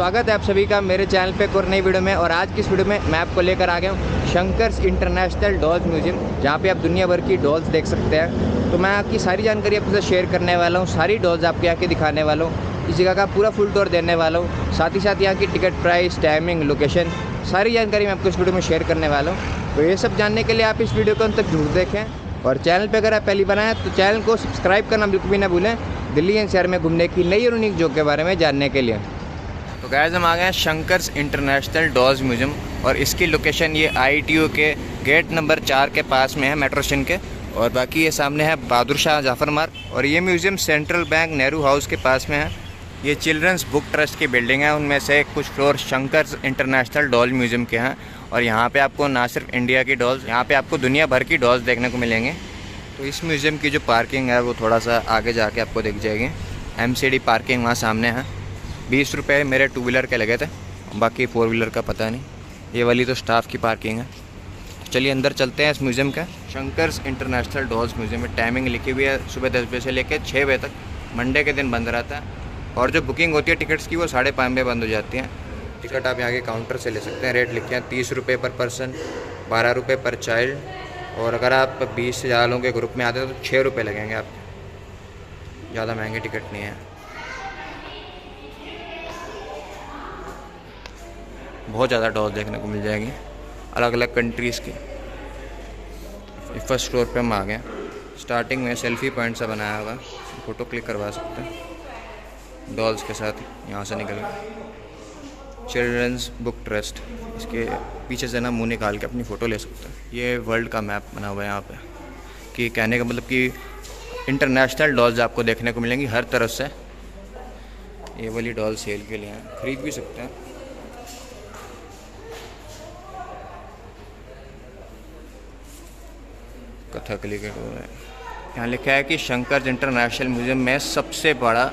स्वागत है आप सभी का मेरे चैनल पे एक और नई वीडियो में। और आज की इस वीडियो में मैं आपको लेकर आ गया हूँ शंकर्स इंटरनेशनल डॉल्स म्यूजियम, जहाँ पे आप दुनिया भर की डॉल्स देख सकते हैं। तो मैं आपकी सारी जानकारी आपके साथ शेयर करने वाला हूँ, सारी डॉल्स आपके यहाँ की दिखाने वाला हूँ, इस जगह का पूरा फुल टूर देने वाला हूँ, साथ ही साथ यहाँ की टिकट प्राइस, टाइमिंग, लोकेशन, सारी जानकारी मैं आपको इस वीडियो में शेयर करने वाला हूँ। तो ये सब जानने के लिए आप इस वीडियो को अंत तक जरूर देखें। और चैनल पर अगर आप पहली बार आएँ तो चैनल को सब्सक्राइब करना बिल्कुल भी ना भूलें, दिल्ली एनसीआर में घूमने की नई और यूनिक जगह के बारे में जानने के लिए। तो गाइस हम आ गए हैं शंकर्स इंटरनेशनल डॉल्स म्यूजियम, और इसकी लोकेशन ये ITO के गेट नंबर 4 के पास में है, मेट्रो स्टेशन के। और बाकी ये सामने है बहादुर शाह जाफर मार्ग, और ये museum central bank Nehru house के पास में है। ये चिल्ड्रंस बुक ट्रस्ट की बिल्डिंग है, उनमें से कुछ floor Shankar's international doll museum के हैं। और यहाँ पर आपको ना सिर्फ इंडिया की डॉल्स, यहाँ पर आपको दुनिया भर की डॉल्स देखने को मिलेंगे। तो इस म्यूज़ियम की जो पार्किंग है वो थोड़ा सा आगे जाके आपको दिख जाएगी, MCD पार्किंग वहाँ सामने है। 20 रुपये मेरे 2 व्हीलर के लगे थे, बाकी 4 व्हीलर का पता नहीं। ये वाली तो स्टाफ की पार्किंग है। चलिए अंदर चलते हैं इस म्यूज़ियम का। शंकर्स इंटरनेशनल डॉल्स म्यूज़ियम में टाइमिंग लिखी हुई है, सुबह 10 बजे से लेकर 6 बजे तक, मंडे के दिन बंद रहता है। और जो बुकिंग होती है टिकट्स की वो 5:30 बजे बंद हो जाती हैं। टिकट आप यहाँ के काउंटर से ले सकते हैं। रेट लिखे हैं 30 रुपये पर पर्सन, 12 रुपये पर चाइल्ड, और अगर आप 20 से ज़्यादा लोगों के ग्रुप में आते हैं तो 6 रुपये लगेंगे आप, ज़्यादा महंगे टिकट नहीं है। बहुत ज़्यादा डॉल्स देखने को मिल जाएगी अलग अलग कंट्रीज़ की। फर्स्ट फ्लोर पे हम आ गए। स्टार्टिंग में सेल्फी पॉइंट सा बनाया हुआ, फ़ोटो क्लिक करवा सकते हैं डॉल्स के साथ। यहाँ से निकल गए चिल्ड्रंस बुक ट्रस्ट, इसके पीछे से ना मुँह निकाल के अपनी फ़ोटो ले सकते हैं। ये वर्ल्ड का मैप बना हुआ है यहाँ पे, कि कहने का मतलब कि इंटरनेशनल डॉल्स आपको देखने को मिलेंगी हर तरफ से। ये वाली डॉल सेल के लिए हैं, खरीद भी सकते हैं। कथकली के डॉल है। यहाँ लिखा है कि शंकर्स इंटरनेशनल म्यूज़ियम में सबसे बड़ा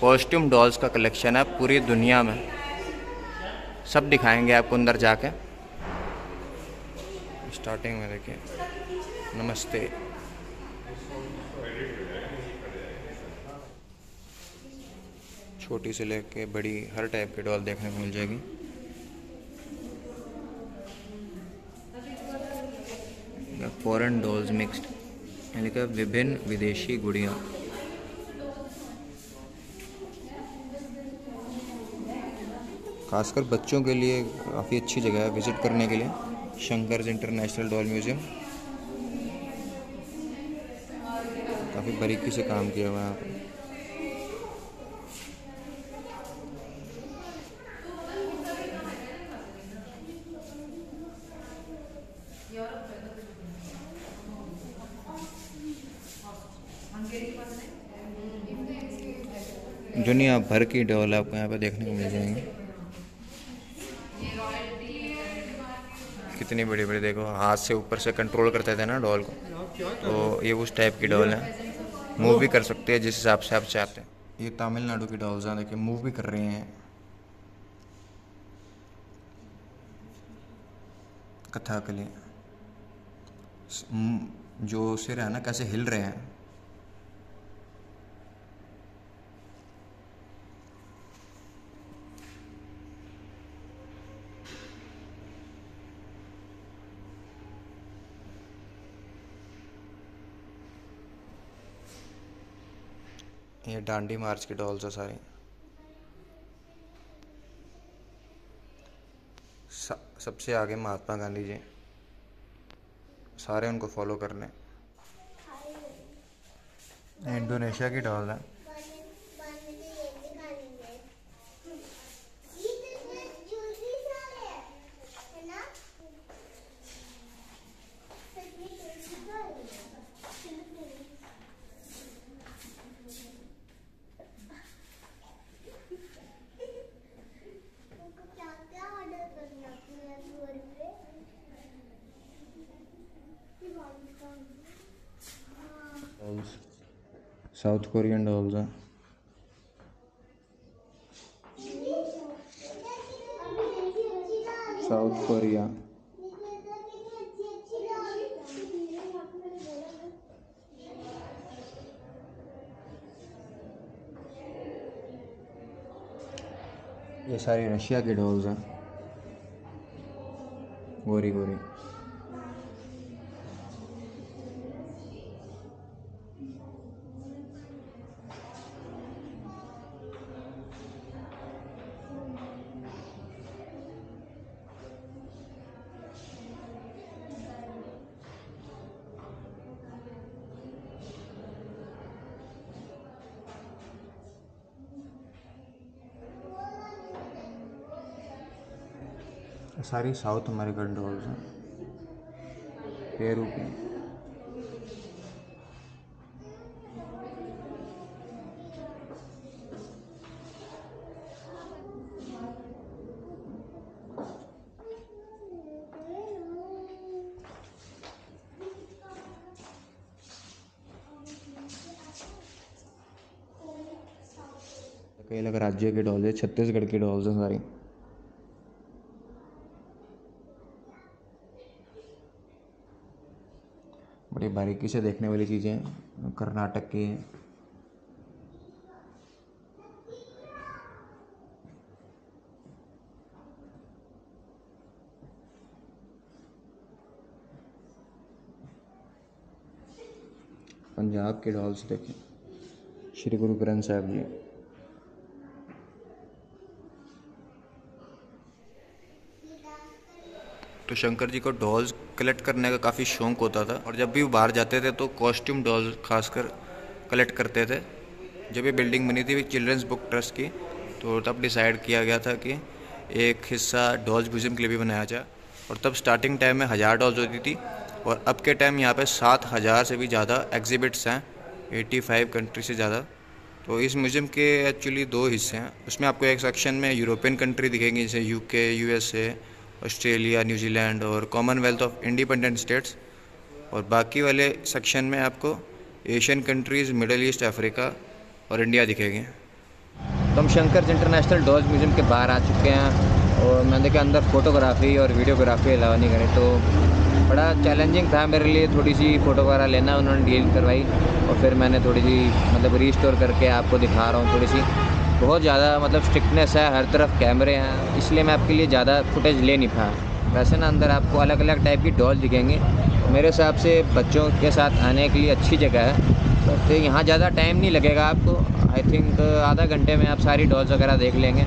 कॉस्ट्यूम डॉल्स का कलेक्शन है पूरी दुनिया में। सब दिखाएंगे आपको अंदर जाके। स्टार्टिंग में देखिए, नमस्ते। छोटी से लेके बड़ी हर टाइप की डॉल देखने को मिल जाएगी। फॉरेन डॉल्स मिक्स्ड, यानी कि विभिन्न विदेशी गुड़िया। खासकर बच्चों के लिए काफ़ी अच्छी जगह है विजिट करने के लिए, शंकर्स इंटरनेशनल डॉल म्यूज़ियम। काफ़ी बारीकी से काम किया हुआ है। दुनिया भर की डॉल आपको यहाँ पर देखने को मिल जाएंगी। कितनी बड़ी बड़ी, देखो हाथ से ऊपर से कंट्रोल करते थे ना डॉल को, तो ये उस टाइप की डॉल है। मूव भी कर सकते हैं जिस हिसाब से आप चाहते हैं। ये तमिलनाडु की डॉल्स हैं, देखिए मूव भी कर रही हैं। कथकली, जो सिर है ना कैसे हिल रहे हैं। ये डांडी मार्च की डॉल्स है सारी। सबसे आगे महात्मा गांधी जी, सारे उनको फॉलो करने। इंडोनेशिया की डॉल है। साउथ कोरियन डॉल्स हैं। साउथ कोरिया, ये सारी रशिया की डॉल्स हैं, गोरी गोरी। सारी साउथ अमेरिकन डॉल्स हैं, पेरू की। कई अलग राज्य के डॉल्स है, छत्तीसगढ़ की डॉल्स हैं सारी। बड़ी बारीकी से देखने वाली चीज़ें कर्नाटक की हैं। पंजाब के डॉल्स देखें, श्री गुरु ग्रंथ साहब जी। तो शंकर जी को डॉल्स कलेक्ट करने का काफ़ी शौक़ होता था और जब भी वो बाहर जाते थे तो कॉस्ट्यूम डॉल्स खासकर कलेक्ट करते थे। जब ये बिल्डिंग बनी थी चिल्ड्रंस बुक ट्रस्ट की, तो तब डिसाइड किया गया था कि एक हिस्सा डॉल्स म्यूज़ियम के लिए भी बनाया जाए। और तब स्टार्टिंग टाइम में 1000 डॉल्स होती थी और अब के टाइम यहाँ पर 7000 से भी ज़्यादा एग्जिबिट्स हैं, 85 कंट्री से ज़्यादा। तो इस म्यूज़ियम के एक्चुअली दो हिस्से हैं। उसमें आपको एक सेक्शन में यूरोपियन कंट्री दिखेंगी, जैसे UK, USA, ऑस्ट्रेलिया, न्यूजीलैंड और कॉमनवेल्थ ऑफ इंडिपेंडेंट स्टेट्स। और बाकी वाले सेक्शन में आपको Asian countries, Middle East, Africa और इंडिया दिखेंगे। तो हम शंकर इंटरनेशनल डॉल्स म्यूज़ियम के बाहर आ चुके हैं और मैंने देखा अंदर फ़ोटोग्राफ़ी और वीडियोग्राफी अलावा नहीं करें, तो बड़ा चैलेंजिंग था मेरे लिए। थोड़ी सी फ़ोटो वगैरह लेना उन्होंने डील करवाई और फिर मैंने थोड़ी सी मतलब रीस्टोर करके आपको दिखा रहा हूँ। थोड़ी सी बहुत ज़्यादा मतलब स्ट्रिक्टनेस है, हर तरफ कैमरे हैं, इसलिए मैं आपके लिए ज़्यादा फुटेज ले नहीं पाया। वैसे ना अंदर आपको अलग अलग टाइप की डॉल दिखेंगे। मेरे हिसाब से बच्चों के साथ आने के लिए अच्छी जगह है, तो यहाँ ज़्यादा टाइम नहीं लगेगा आपको। आई थिंक आधा घंटे में आप सारी डॉल्स वगैरह देख लेंगे।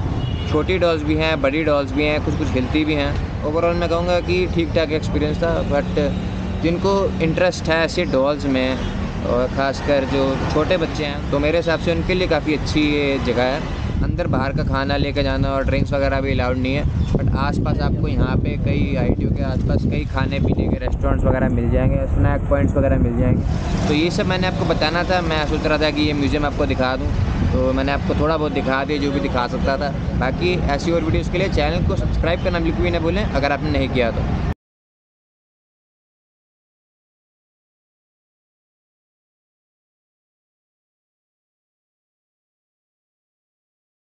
छोटी डॉल्स भी हैं, बड़ी डॉल्स भी हैं, कुछ कुछ हिलती भी हैं। ओवरऑल मैं कहूँगा कि ठीक ठाक एक्सपीरियंस था। बट जिनको इंटरेस्ट है ऐसे डॉल्स में और ख़ासकर जो छोटे बच्चे हैं, तो मेरे हिसाब से उनके लिए काफ़ी अच्छी ये जगह है। अंदर बाहर का खाना लेकर जाना और ड्रिंक्स वगैरह भी अलाउड नहीं है, बट आसपास आपको यहाँ पे कई ITO के आसपास कई खाने पीने के रेस्टोरेंट्स वगैरह मिल जाएंगे, स्नैक पॉइंट्स वगैरह मिल जाएंगे। तो ये सब मैंने आपको बताना था। मैं सोच रहा था कि ये म्यूज़ियम आपको दिखा दूँ, तो मैंने आपको थोड़ा बहुत दिखा दिया जो भी दिखा सकता था। बाकी ऐसी और वीडियोज़ के लिए चैनल को सब्सक्राइब करना बिल्कुल भी ना भूलें अगर आपने नहीं किया तो।